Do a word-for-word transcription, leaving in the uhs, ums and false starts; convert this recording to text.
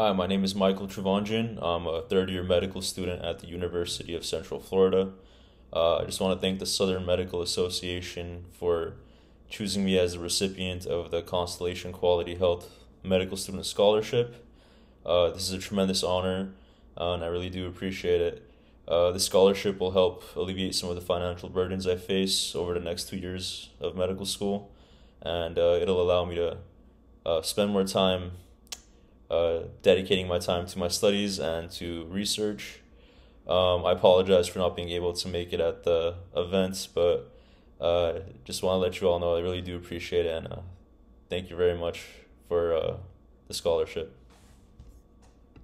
Hi, my name is Michael Chuvanjyan. I'm a third-year medical student at the University of Central Florida. Uh, I just want to thank the Southern Medical Association for choosing me as the recipient of the Constellation Quality Health Medical Student Scholarship. Uh, this is a tremendous honor, uh, and I really do appreciate it. Uh, this scholarship will help alleviate some of the financial burdens I face over the next two years of medical school, and uh, it'll allow me to uh, spend more time Uh, dedicating my time to my studies and to research. Um, I apologize for not being able to make it at the events, but uh, just want to let you all know I really do appreciate it, and uh, thank you very much for uh, the scholarship.